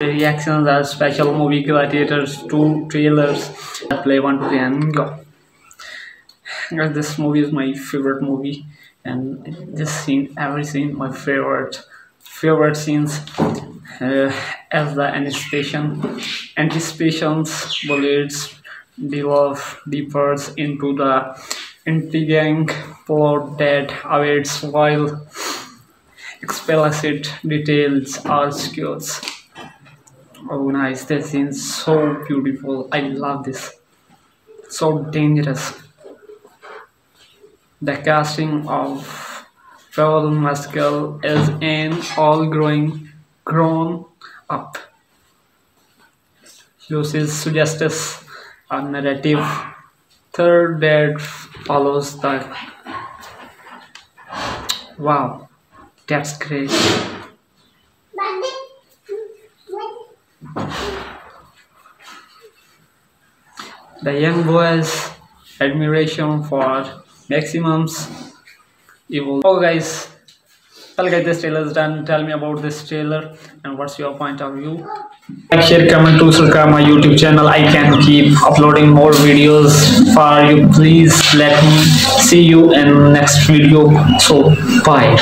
Reactions are special movie Gladiators 2 trailers. Play 1, 2, 3 and go. This movie is my favorite movie, and this scene, every scene, my favorite scenes as the anticipations, bullets, devolve deepers into the intriguing plot that awaits, while explicit details are skewed. Oh nice, this scene's so beautiful. I love this. So dangerous. The casting of Paul Mescal is in all grown up. Lucy's suggests a narrative third that follows the... Wow, that's great. The young boy's admiration for Maximum's evil. Oh guys, this trailer is done. Tell me about this trailer and what's your point of view. Like, share, comment to subscribe my YouTube channel. I can keep uploading more videos for you. Please let me see you in next video. So bye.